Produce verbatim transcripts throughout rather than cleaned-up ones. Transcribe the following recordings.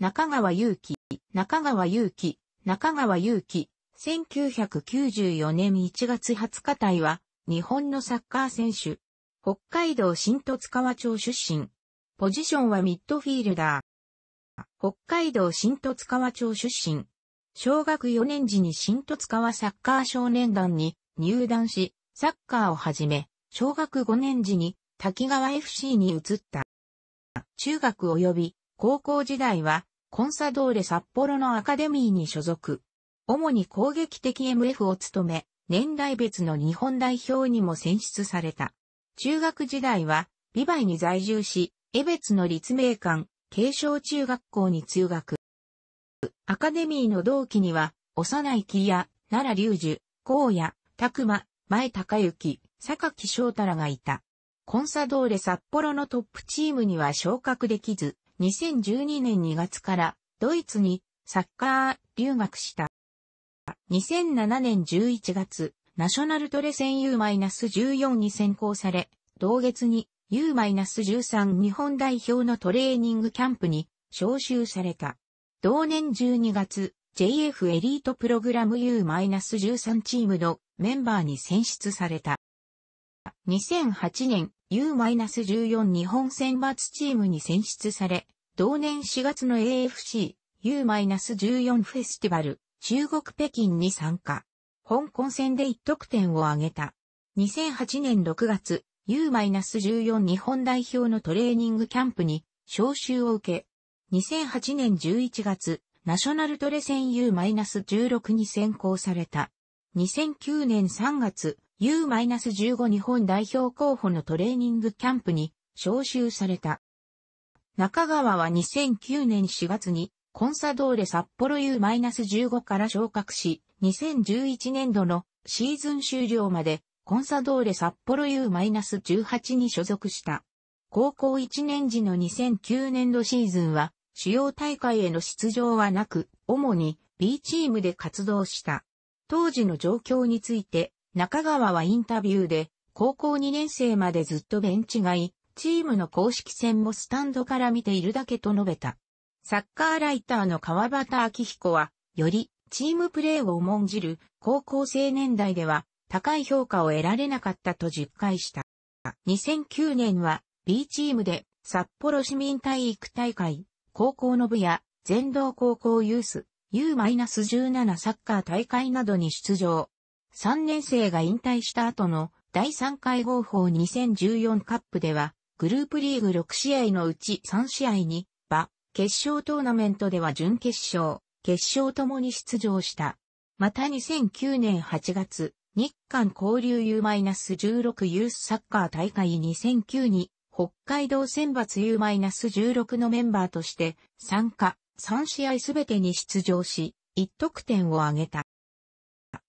中川雄貴、中川雄貴、中川雄貴、せんきゅうひゃくきゅうじゅうよねんいちがつはつか隊は、日本のサッカー選手。北海道新十津川町出身。ポジションはミッドフィールダー。北海道新十津川町出身。小学よねん時に新十津川サッカー少年団に入団し、サッカーを始め、小学ごねん時に滝川 エフシー に移った。中学及び高校時代は、コンサドーレ札幌のアカデミーに所属。主に攻撃的 エムエフ を務め、年代別の日本代表にも選出された。中学時代は、美唄に在住し、江別の立命館、慶祥中学校に通学。アカデミーの同期には、幼い木屋、奈良隆樹、高野、拓馬、前高之、榊翔太らがいた。コンサドーレ札幌のトップチームには昇格できず、にせんじゅうにねんにがつからドイツにサッカー留学した。にせんななねんじゅういちがつ、ナショナルトレ戦 ユーじゅうよん に選考され、同月に ユーじゅうさん 日本代表のトレーニングキャンプに招集された。同年じゅうにがつ、ジェイエフ エリートプログラム ユーじゅうさん チームのメンバーに選出された。にせんはちねん、ユーじゅうよん 日本選抜チームに選出され、同年しがつの エーエフシー、ユーじゅうよん フェスティバル、中国北京に参加。香港戦でいちとくてんを挙げた。にせんはちねんろくがつ、ユーじゅうよん 日本代表のトレーニングキャンプに招集を受け、にせんはちねんじゅういちがつ、ナショナルトレ戦 ユーじゅうろく に選考された。にせんきゅうねんさんがつ、ユーじゅうご 日本代表候補のトレーニングキャンプに招集された。中川はにせんきゅうねんしがつにコンサドーレ札幌 ユーじゅうご から昇格し、にせんじゅういちねんどのシーズン終了までコンサドーレ札幌 ユーじゅうはち に所属した。高校いちねん時のにせんきゅうねんどシーズンは主要大会への出場はなく、主に ビー チームで活動した。当時の状況について中川はインタビューで、高校にねんせいまでずっとベンチ外、チームの公式戦もスタンドから見ているだけと述べた。サッカーライターの川端明彦は、より、チームプレーを重んじる高校生年代では高い評価を得られなかったと述懐した。にせんきゅうねんは ビー チームで札幌市民体育大会、高校の部や全道高校ユース ユーじゅうなな サッカー大会などに出場。さんねんせいが引退した後のだいさんかい号砲にせんじゅうよんカップではグループリーグろくしあいのうちさんしあいに場、決勝トーナメントでは準決勝。決勝ともに出場した。またにせんきゅうねんはちがつ、日韓交流 ユーじゅうろく ユースサッカー大会にせんきゅうに、北海道選抜 ユーじゅうろく のメンバーとして参加、さんしあいすべてに出場し、いちとくてんを挙げた。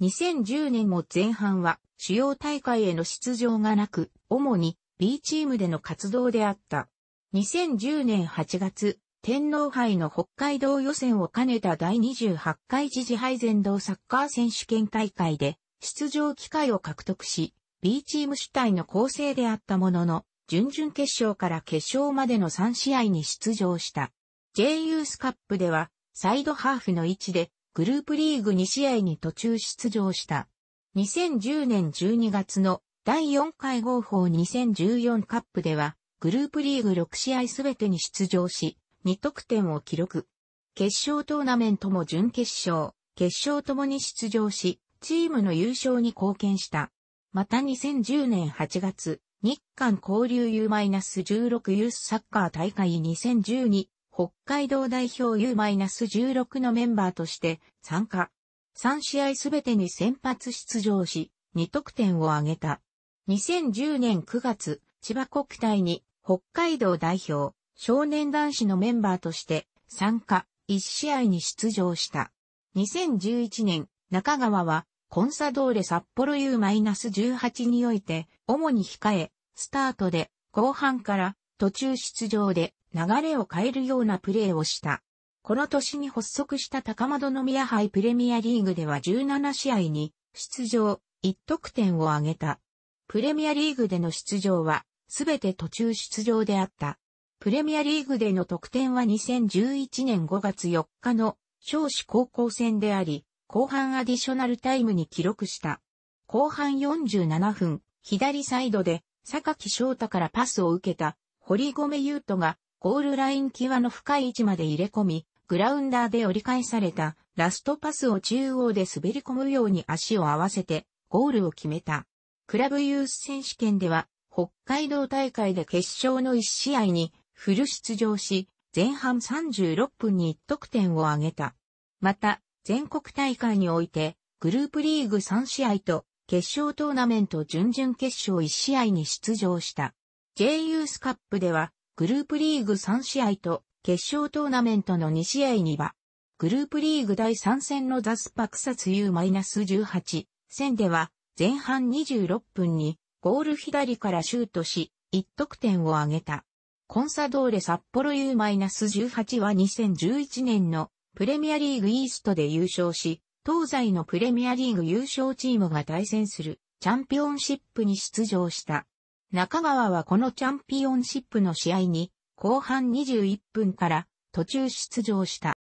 にせんじゅうねんも前半は主要大会への出場がなく、主に ビー チームでの活動であった。にせんじゅうねんはちがつ、天皇杯の北海道予選を兼ねただいにじゅうはちかい時事杯全道サッカー選手権大会で出場機会を獲得し、ビー チーム主体の構成であったものの、準々決勝から決勝までのさんしあいに出場した。J ユースカップでは、サイドハーフの位置で、グループリーグにしあいに途中出場した。にせんじゅうねんじゅうにがつのだいよんかい号砲にせんじゅうよんカップでは、グループリーグろくしあいすべてに出場し、にとくてんを記録。決勝トーナメントも準決勝、決勝ともに出場し、チームの優勝に貢献した。またにせんじゅうねんはちがつ、日韓交流 ユーじゅうろく ユースサッカー大会にせんじゅうに、北海道代表 ユーじゅうろく のメンバーとして参加。さんしあいすべてに先発出場し、にとくてんを挙げた。にせんじゅうねんくがつ、千葉国体に北海道代表。少年男子のメンバーとして参加、いちしあいに出場した。にせんじゅういちねん、中川はコンサドーレ札幌 ユーじゅうはち において、主に控え、スタートで、後半から途中出場で流れを変えるようなプレーをした。この年に発足した高円宮杯プレミアリーグではじゅうななしあいに出場、いちとくてんを挙げた。プレミアリーグでの出場は、すべて途中出場であった。プレミアリーグでの得点はにせんじゅういちねんごがつよっかの尚志高校戦であり、後半アディショナルタイムに記録した。後半よんじゅうななふん、左サイドで、榊翔太からパスを受けた、堀米雄斗が、ゴールライン際の深い位置まで入れ込み、グラウンダーで折り返された、ラストパスを中央で滑り込むように足を合わせて、ゴールを決めた。クラブユース選手権では、北海道大会で決勝のいちしあいに、フル出場し、前半さんじゅうろっぷんにいちとくてんを挙げた。また、全国大会において、グループリーグさんしあいと、決勝トーナメント準々決勝いちしあいに出場した。J ユースカップでは、グループリーグさんしあいと、決勝トーナメントのにしあいには、グループリーグだいさんせんのザスパクサツ ユーじゅうはち 戦では、前半にじゅうろっぷんに、ゴール左からシュートし、いちとくてんを挙げた。コンサドーレ札幌 ユーじゅうはち はにせんじゅういちねんのプレミアリーグイーストで優勝し、東西のプレミアリーグ優勝チームが対戦するチャンピオンシップに出場した。中川はこのチャンピオンシップの試合に後半にじゅういっぷんから途中出場した。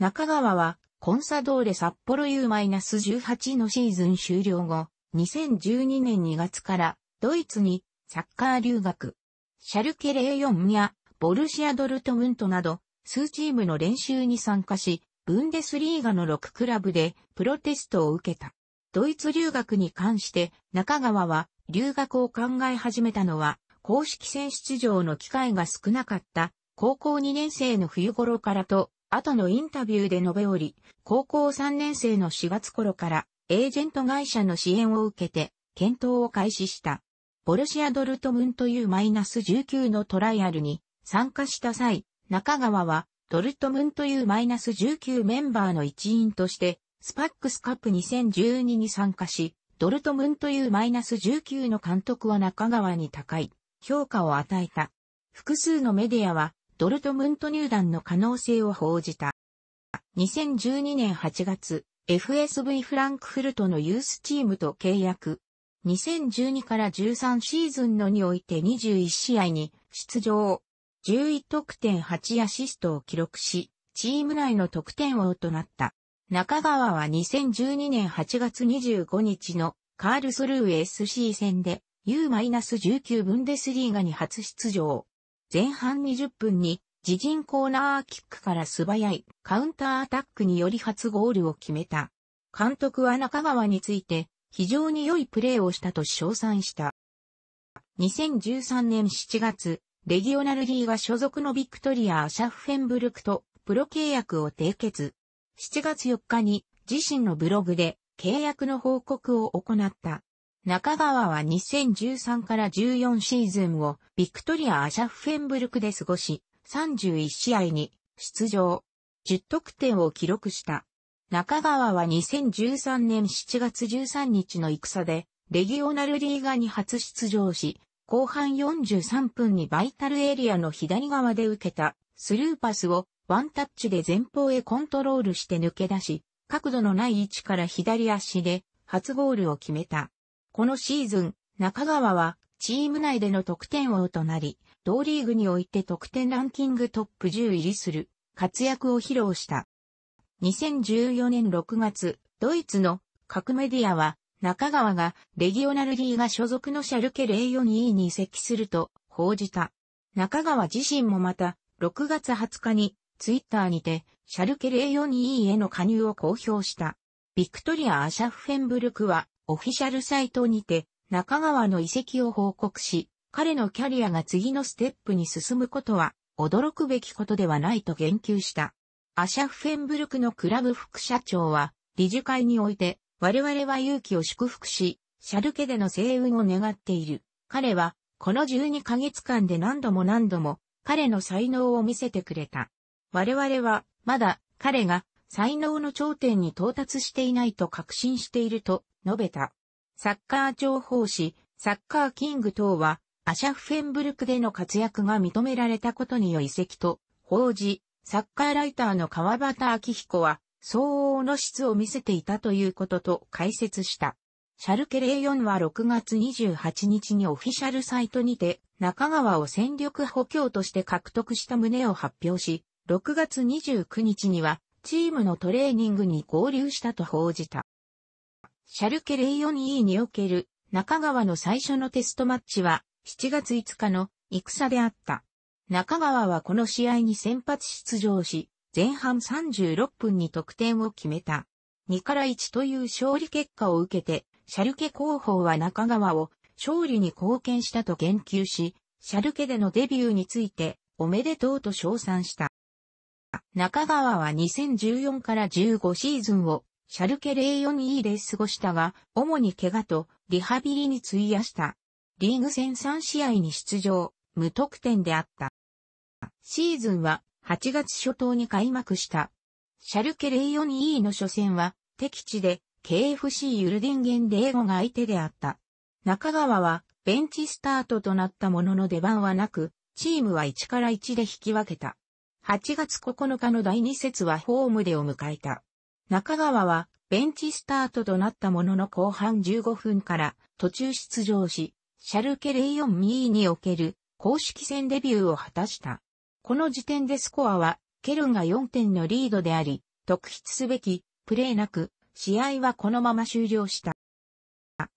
中川はコンサドーレ札幌 ユーじゅうはち のシーズン終了後、にせんじゅうにねんにがつからドイツにサッカー留学。シャルケゼロよんやボルシアドルトムントなど数チームの練習に参加し、ブンデスリーガのろくクラブでプロテストを受けた。ドイツ留学に関して中川は留学を考え始めたのは公式戦出場の機会が少なかった高校にねんせいの冬頃からと後のインタビューで述べおり、高校さんねんせいのしがつごろからエージェント会社の支援を受けて検討を開始した。ボルシアドルトムント ユーじゅうきゅう のトライアルに参加した際、中川はドルトムント ユーじゅうきゅう メンバーの一員としてスパックスカップにせんじゅうにに参加し、ドルトムント ユーじゅうきゅう の監督は中川に高い評価を与えた。複数のメディアはドルトムント入団の可能性を報じた。にせんじゅうにねんはちがつ、エフエスブイ フランクフルトのユースチームと契約。にせんじゅうにからじゅうさんシーズンのにおいてにじゅういちしあいに出場。じゅういちとくてんはちアシストを記録し、チーム内の得点王となった。中川はにせんじゅうにねんはちがつにじゅうごにちのカールスルー エスシー 戦で ユーじゅうきゅう ブンデスリーガに初出場。前半にじゅっぷんに自陣コーナーキックから素早いカウンターアタックにより初ゴールを決めた。監督は中川について、非常に良いプレーをしたと称賛した。にせんじゅうさんねんしちがつ、レギオナルリーガ所属のビクトリア・アシャッフェンブルクとプロ契約を締結。しちがつよっかに自身のブログで契約の報告を行った。中川はにせんじゅうさんからじゅうよんシーズンをビクトリア・アシャッフェンブルクで過ごし、さんじゅういちしあいに出場。じゅっとくてんを記録した。中川はにせんじゅうさんねんしちがつじゅうさんにちの戦で、レギオナルリーガに初出場し、後半よんじゅうさんぷんにバイタルエリアの左側で受けたスルーパスをワンタッチで前方へコントロールして抜け出し、角度のない位置から左足で初ゴールを決めた。このシーズン、中川はチーム内での得点王となり、同リーグにおいて得点ランキングトップじゅう入りする活躍を披露した。にせんじゅうよねんろくがつ、ドイツの各メディアは、中川がレギオナルリーガ所属のシャルケゼロよんに移籍すると報じた。中川自身もまた、ろくがつはつかにツイッターにて、シャルケゼロよんへの加入を公表した。ビクトリア・アシャッフェンブルクは、オフィシャルサイトにて、中川の移籍を報告し、彼のキャリアが次のステップに進むことは、驚くべきことではないと言及した。アシャッフェンブルクのクラブ副社長は、理事会において、我々は勇気を祝福し、シャルケでの星雲を願っている。彼は、このじゅうにかげつかんで何度も何度も、彼の才能を見せてくれた。我々は、まだ、彼が、才能の頂点に到達していないと確信していると、述べた。サッカー情報誌、サッカーキング等は、アシャッフェンブルクでの活躍が認められたことにより移籍と、報じ、サッカーライターの川端明彦は、相応の質を見せていたということと解説した。シャルケゼロよんはろくがつにじゅうはちにちにオフィシャルサイトにて、中川を戦力補強として獲得した旨を発表し、ろくがつにじゅうくにちにはチームのトレーニングに合流したと報じた。シャルケ ゼロよんイー における中川の最初のテストマッチはしちがついつかの戦であった。中川はこの試合に先発出場し、前半さんじゅうろっぷんに得点を決めた。にたいいちという勝利結果を受けて、シャルケ広報は中川を勝利に貢献したと言及し、シャルケでのデビューについておめでとうと称賛した。中川はにせんじゅうよんからじゅうごシーズンをシャルケ ゼロよんイー で過ごしたが、主に怪我とリハビリに費やした。リーグ戦さんしあいに出場、無得点であった。シーズンははちがつしょとうに開幕した。シャルケ ゼロよんイー の初戦は敵地で ケーエフシー ユルディンゲンデーゴが相手であった。中川はベンチスタートとなったものの出番はなく、チームはいちたいいちで引き分けた。はちがつここのかのだいにせつはホームでを迎えた。中川はベンチスタートとなったものの後半じゅうごふんから途中出場し、シャルケ ゼロよんイー における公式戦デビューを果たした。この時点でスコアはケルンがよんてんのリードであり、特筆すべきプレーなく、試合はこのまま終了した。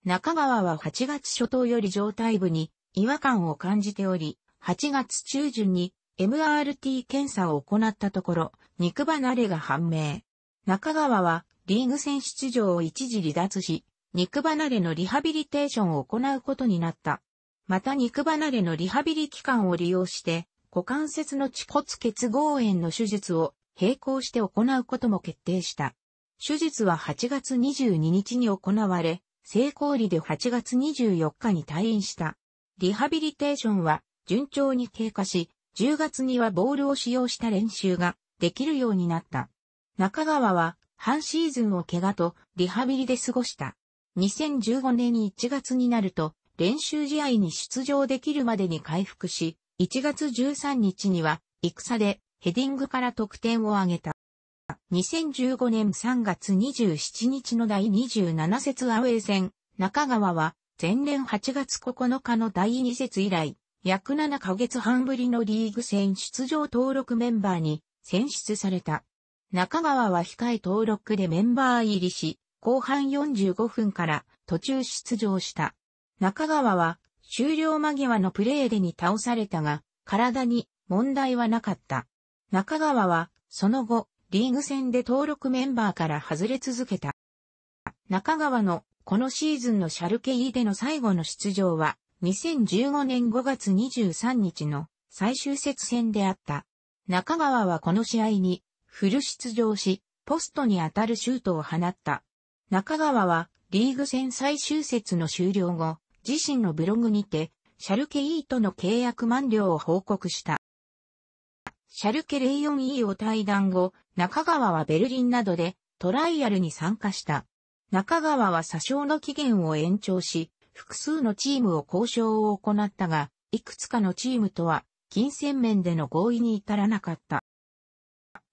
中川ははちがつしょとうより上体部に違和感を感じており、はちがつちゅうじゅんに エムアールティー 検査を行ったところ、肉離れが判明。中川はリーグ戦出場を一時離脱し、肉離れのリハビリテーションを行うことになった。また肉離れのリハビリ期間を利用して、股関節の恥骨結合炎の手術を並行して行うことも決定した。手術ははちがつにじゅうににちに行われ、成功裏ではちがつにじゅうよっかに退院した。リハビリテーションは順調に経過し、じゅうがつにはボールを使用した練習ができるようになった。中川は半シーズンを怪我とリハビリで過ごした。にせんじゅうごねんいちがつになると練習試合に出場できるまでに回復し、いちがつじゅうさんにちには戦でヘディングから得点を挙げた。にせんじゅうごねんさんがつにじゅうしちにちのだいにじゅうななせつアウェー戦、中川は前年はちがつここのかのだいにせつ以来、約ななかげつはんぶりのリーグ戦出場登録メンバーに選出された。中川は控え登録でメンバー入りし、後半よんじゅうごふんから途中出場した。中川は終了間際のプレーでに倒されたが、体に問題はなかった。中川はその後、リーグ戦で登録メンバーから外れ続けた。中川のこのシーズンのシャルケEでの最後の出場はにせんじゅうごねんごがつにじゅうさんにちの最終節戦であった。中川はこの試合にフル出場し、ポストに当たるシュートを放った。中川はリーグ戦最終節の終了後、自身のブログにてシャルケEとの契約満了を報告した。シャルケ ゼロよんイー を退団後、中川はベルリンなどでトライアルに参加した。中川は詐称の期限を延長し、複数のチームを交渉を行ったが、いくつかのチームとは金銭面での合意に至らなかった。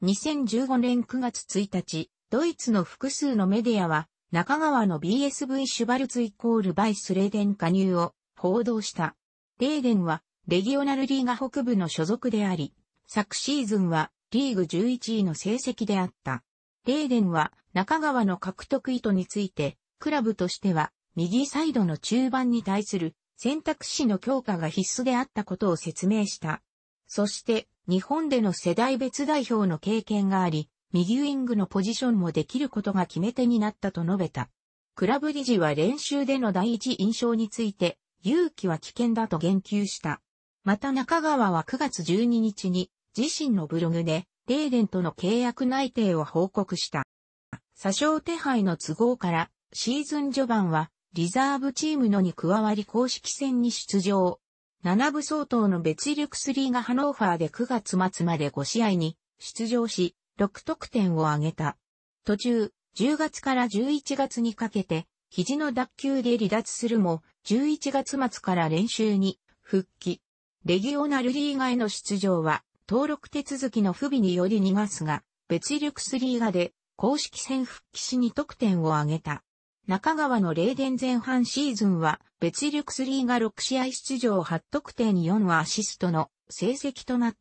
にせんじゅうごねんくがつついたち、ドイツの複数のメディアは、中川の ビーエスブイ シュバルツイコールバイスレーデン加入を報道した。レーデンは、レギオナルリーガ北部の所属であり、昨シーズンはリーグじゅういちいの成績であった。レーデンは中川の獲得意図について、クラブとしては右サイドの中盤に対する選択肢の強化が必須であったことを説明した。そして日本での世代別代表の経験があり、右ウィングのポジションもできることが決め手になったと述べた。クラブ理事は練習での第一印象について、勇気は危険だと言及した。また中川はくがつじゅうににちに自身のブログでレーデンとの契約内定を報告した。詐称手配の都合からシーズン序盤はリザーブチームのに加わり公式戦に出場。ななぶそうとうのベツィルクスリーガハノーファーでくがつまつまでごしあいに出場しろくとくてんを挙げた。途中じゅうがつからじゅういちがつにかけて肘の脱臼で離脱するもじゅういちがつまつから練習に復帰。レギオナルリーガへの出場は登録手続きの不備により逃すが、ベツィルクスリーガで公式戦復帰しにとくてんを挙げた。中川のレイデン前半シーズンは、別リュクスリーがろくしあい出場はちとくてんよんアシストの成績となっ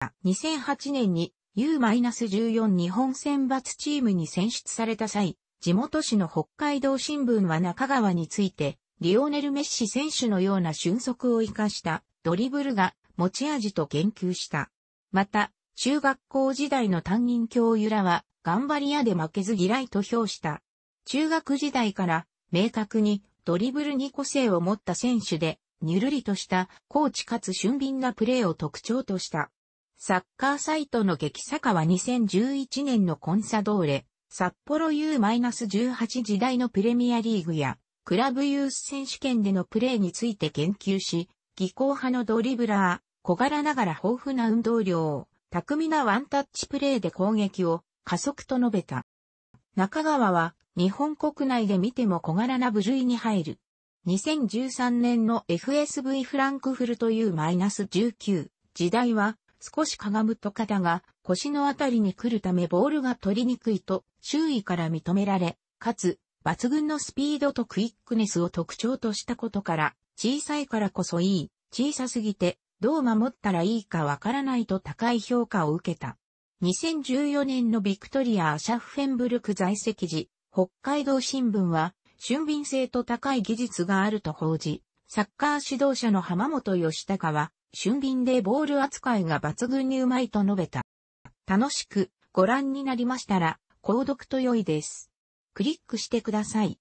た。にせんはちねんに ユーじゅうよん 日本選抜チームに選出された際、地元紙の北海道新聞は中川について、リオネル・メッシ選手のような俊足を生かしたドリブルが持ち味と言及した。また、中学校時代の担任教諭らは、頑張り屋で負けず嫌いと評した。中学時代から明確にドリブルに個性を持った選手で、にゅるりとしたコーチかつ俊敏なプレーを特徴とした。サッカーサイトの激坂はにせんじゅういちねんのコンサドーレ、札幌 ユーじゅうはち 時代のプレミアリーグやクラブユース選手権でのプレーについて言及し、技巧派のドリブラー、小柄ながら豊富な運動量、巧みなワンタッチプレーで攻撃を加速と述べた。中川は日本国内で見ても小柄な部類に入る。にせんじゅうさんねんの エフエスブイ フランクフルト ユーじゅうきゅう 時代は少しかがむと肩が腰のあたりに来るためボールが取りにくいと周囲から認められ、かつ抜群のスピードとクイックネスを特徴としたことから、小さいからこそいい、小さすぎてどう守ったらいいかわからないと高い評価を受けた。にせんじゅうよねんのビクトリア・アシャッフェンブルク在籍時、北海道新聞は、俊敏性と高い技術があると報じ、サッカー指導者の浜本義孝は、俊敏でボール扱いが抜群にうまいと述べた。楽しくご覧になりましたら、購読と良いです。クリックしてください。